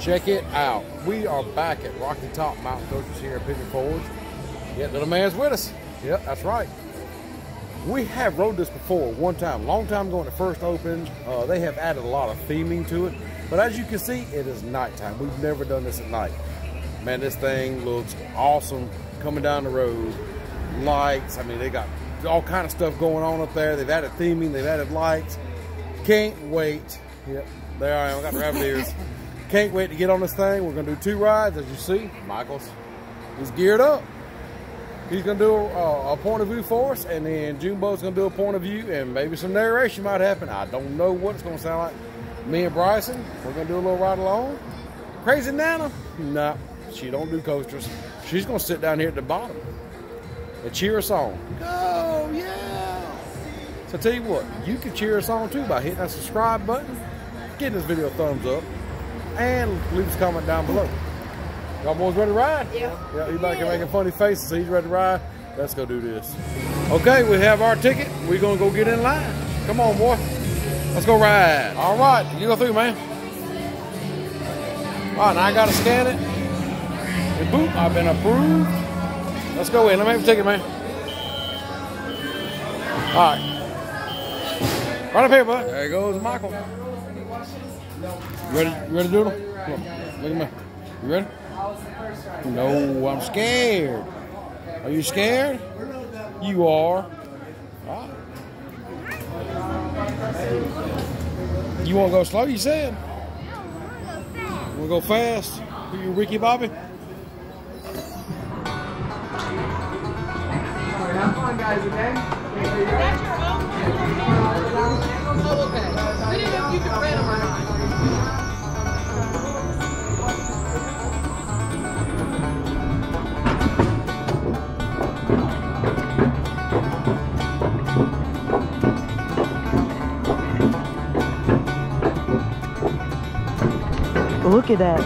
Check it out. We are back at Rocky Top Mountain Coaster here at Pigeon Forge. Yep, little man's with us. Yep, that's right. We have rode this before one time, long time ago when it first opened. They have added a lot of theming to it. But as you can see, it is nighttime. We've never done this at night. Man, this thing looks awesome coming down the road. Lights, I mean, they got all kind of stuff going on up there. They've added theming, they've added lights. Can't wait. Yep, there I am, I got the rabbit ears. Can't wait to get on this thing. We're gonna do two rides, as you see. Michael's is geared up. He's gonna do a point of view for us, and then Junebo's gonna do a point of view, and maybe some narration might happen. I don't know what it's gonna sound like. Me and Bryson, we're gonna do a little ride along. Crazy Nana? Nah, she don't do coasters. She's gonna sit down here at the bottom and cheer us on. Go, yeah! So tell you what, you can cheer us on too by hitting that subscribe button, getting this video a thumbs up, and leave us a comment down below. Y'all boys ready to ride? Yeah. Yeah, he's like making funny faces, so he's ready to ride. Let's go do this. Okay, we have our ticket. We're gonna go get in line. Come on, boy. Let's go ride. All right, you go through, man. All right, now I gotta scan it. And boop, I've been approved. Let's go in. Let me have your ticket, man. All right. Right up here, bud. There goes Michael. You ready to do it? Come on, look at me. You ready? No, I'm scared. Are you scared? You are. All right. You want to go slow, you said? No, we'll go fast. Who you, Ricky Bobby? Have fun, guys, okay? That's your own one. Oh, okay. We didn't know if you could read them or not. Look at that.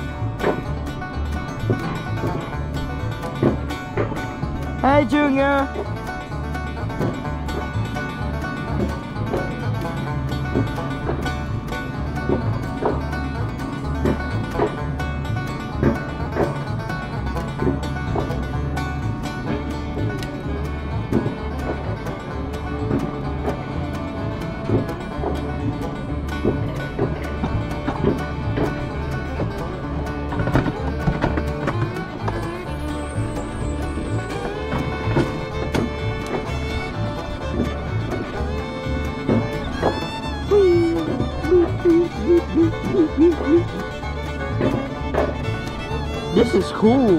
Hey, Junior. This is cool.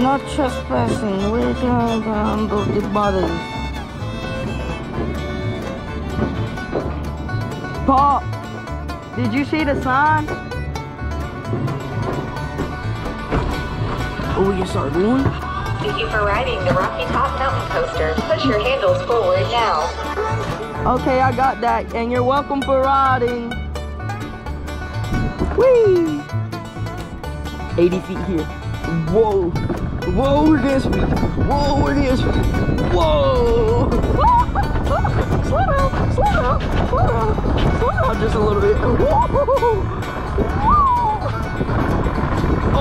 Not trespassing, we're going down to the bottom. Paul, did you see the sign? Oh, you saw me? Thank you for riding the Rocky Top Mountain Coaster. Push your handles forward now. Okay, I got that. And you're welcome for riding. Whee! 80 feet here. Whoa. Whoa this. Whoa this. Whoa. Slow down. Slow down. Slow down. Slow down just a little bit. Whoa. Whoa.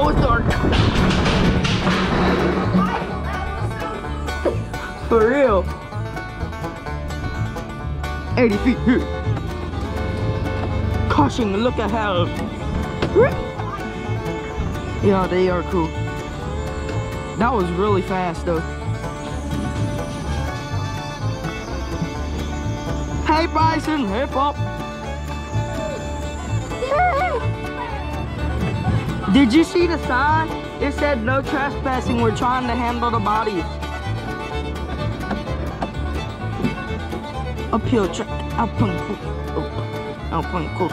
Oh, it's dark. For real. 80 feet here. Caution, look at how. Yeah, they are cool. That was really fast though. Hey Bryson, hey Pop. Did you see the sign? It said no trespassing, we're trying to handle the bodies. Uphill track, uphill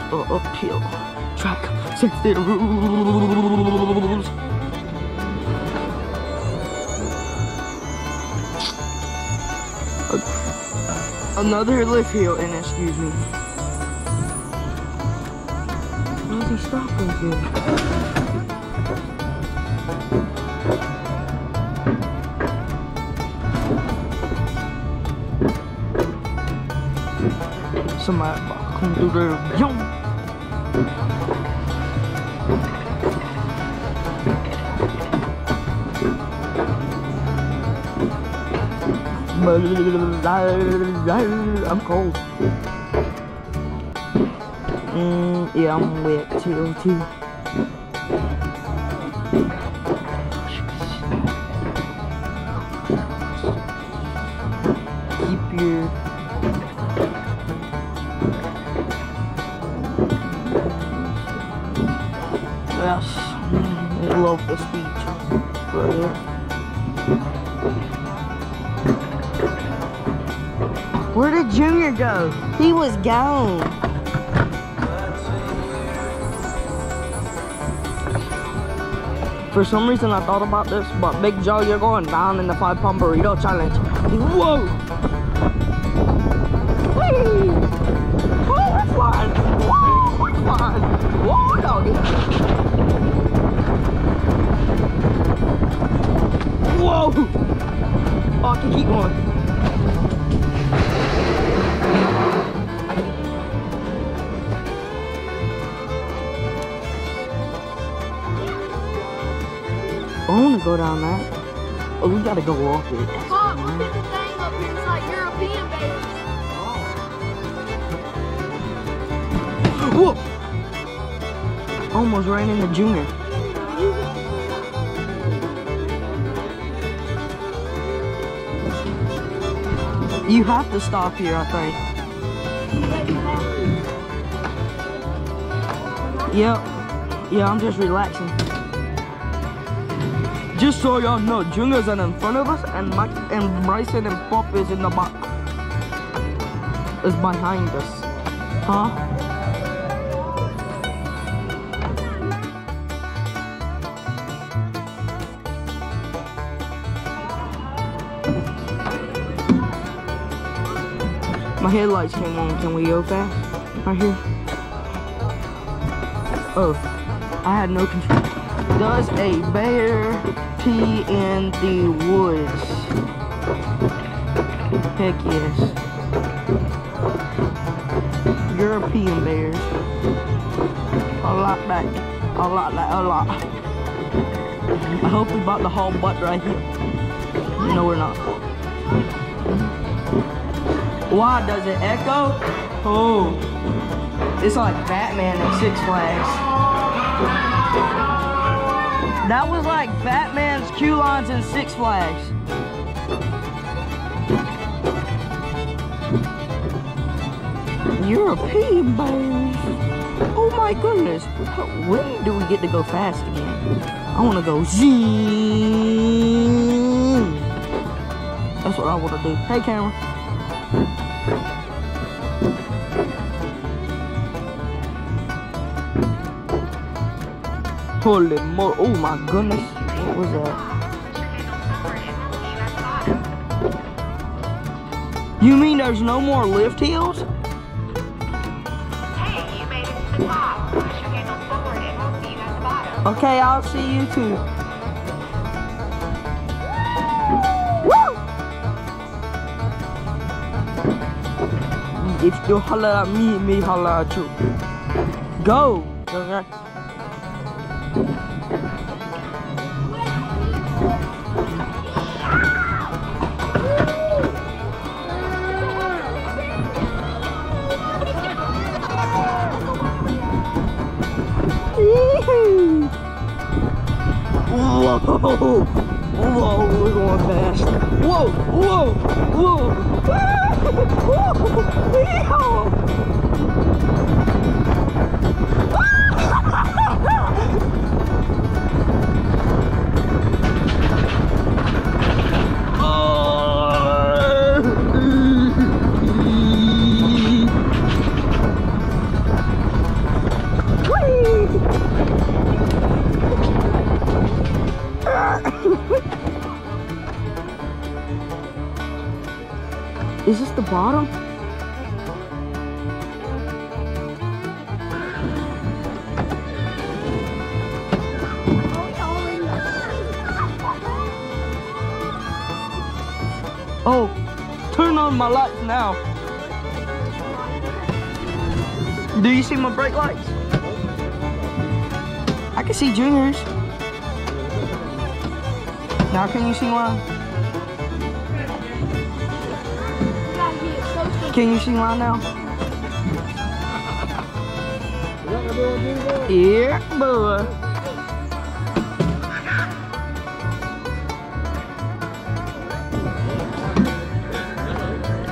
track, safety rules. Another lift hill, and excuse me. Why is he stopping here? somebody come through there. I'm cold. Yeah, I'm wet too. Keep your yes, I love the speech, but where did Junior go? He was gone. For some reason, I thought about this, but Big Joe, you're going down in the 5-pound burrito challenge. Whoa! Whee! Whoa, we're flying! Whoa, we're flying! Whoa, doggy! Whoa! Oh, I can keep going. I want to go down that. Oh, we gotta go walk it. Pop, look at the thing up here. It's like European babies. Oh. Whoa! Almost ran into Junior. You have to stop here, I think. Yep. Yeah, I'm just relaxing. Just so y'all know, Junior's in front of us, and Mike and Bryson and Pop is in the back. Is behind us. Huh? My headlights came on. Can we go fast? Right here. Oh, I had no control. Does a bear pee in the woods? Heck yes. European bears. I like that. I like that a lot. I hope we bought the whole butt right here. No, we're not. Why does it echo? Oh, it's like Batman at Six Flags. That was like Batman's queue lines in Six Flags. European bears. Oh my goodness. When do we get to go fast again? I want to go zoom. That's what I want to do. Hey, camera. Holy mo! Oh my goodness! What was that? You mean there's no more lift hills? Hey, you made it to the top. Push your handle forward, and we'll see you at the bottom. Okay, I'll see you too. Woo! If you holler at me, me holler at you. Go. Whoa, whoa, we're going fast. Whoa, whoa, whoa. Is this the bottom? Oh, turn on my lights now. Do you see my brake lights? I can see Junior's. Now can you see mine? Can you see mine now? Yeah, boy.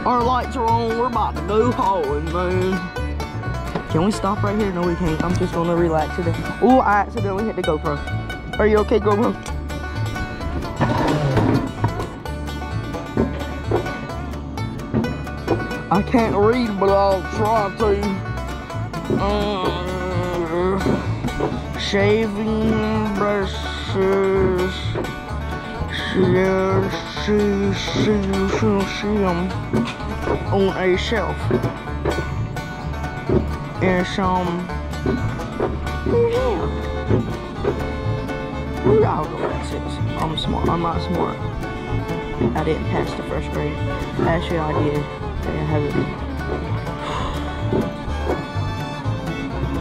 Our lights are on. We're about to go hauling, man. Can we stop right here? No, we can't. I'm just gonna relax today. Oh, I accidentally hit the GoPro. Are you okay, GoPro? I can't read, but I'll try to. Shaving brushes. On a shelf. And some I'll go at 6. I'm smart. I'm not smart. I didn't pass the first grade. Actually, I did. I haven't.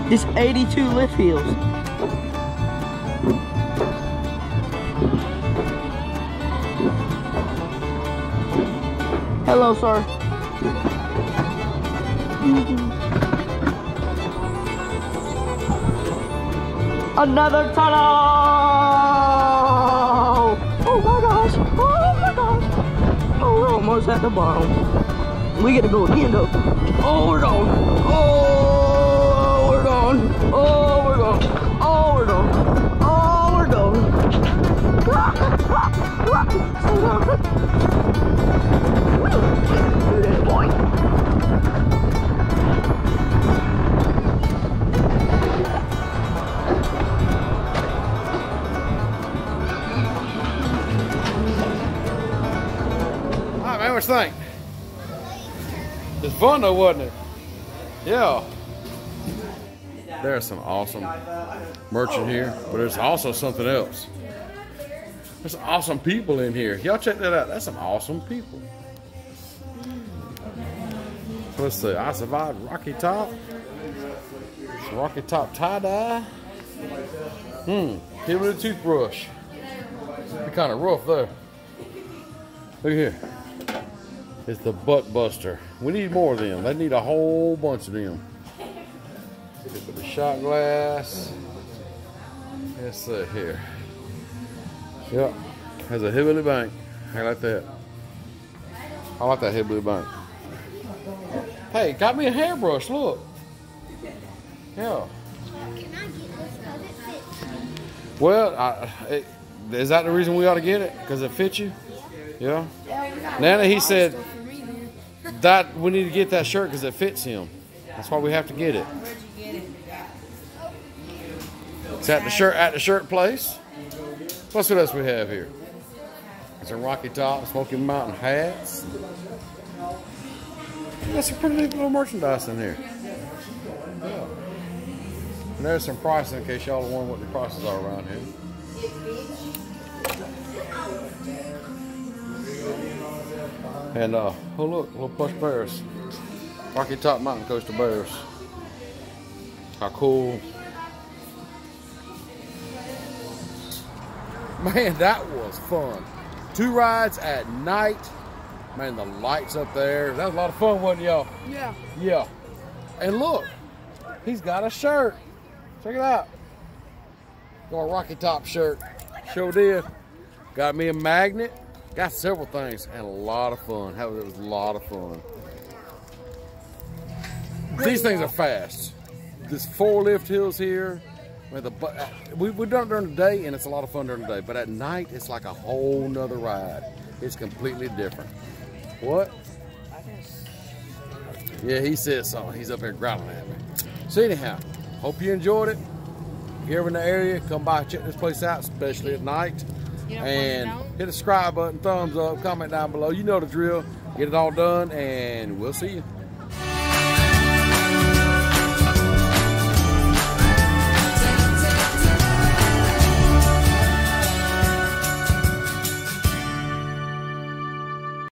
This 82 lift hills. Hello, sir. Another tunnel! Oh my gosh! Oh my gosh! Oh, we're almost at the bottom. We get to go again though. Oh, we're gone! Oh, we're gone! Oh, we're gone! Oh, we're gone! Oh, we're gone! Oh, we're gone! Think it's fun though, wasn't it? Yeah, there's some awesome merchant here, but there's also something else. There's awesome people in here. Y'all check that out. That's some awesome people. Let's see. I survived Rocky Top. Rocky Top tie-dye. Give it a toothbrush. Be kind of rough there. Look here. It's the butt buster. We need more of them. They need a whole bunch of them. Put the shot glass. Let's see here. Yep. There's a hillbilly bank. I like that. I like that hillbilly bank. Hey, got me a hairbrush. Look. Yeah. Can I get this because it fits me? Well, is that the reason we ought to get it? Because it fits you? Yeah? Nana, he said that we need to get that shirt because it fits him. That's why we have to get it. It's at the shirt place. What's what else we have here? It's a Rocky Top, Smoky Mountain hats. That's some pretty neat little merchandise in here. Yeah. And there's some prices in case y'all are wondering what the prices are around here. And oh look, little plush bears. Rocky Top Mountain Coaster bears. How cool. Man, that was fun. 2 rides at night. Man, the lights up there. That was a lot of fun, wasn't it, y'all? Yeah. Yeah. And look, he's got a shirt. Check it out. Got a Rocky Top shirt. Sure did. Got me a magnet. Got several things and a lot of fun. It was a lot of fun. These things are fast. There's 4 lift hills here. We've done it during the day and it's a lot of fun during the day. But at night, it's like a whole nother ride. It's completely different. What? Yeah, he said something. He's up here growling at me. So anyhow, hope you enjoyed it. If you're ever in the area, come by and check this place out, especially at night. And hit the subscribe button, thumbs up, comment down below. You know the drill. Get it all done, and we'll see you.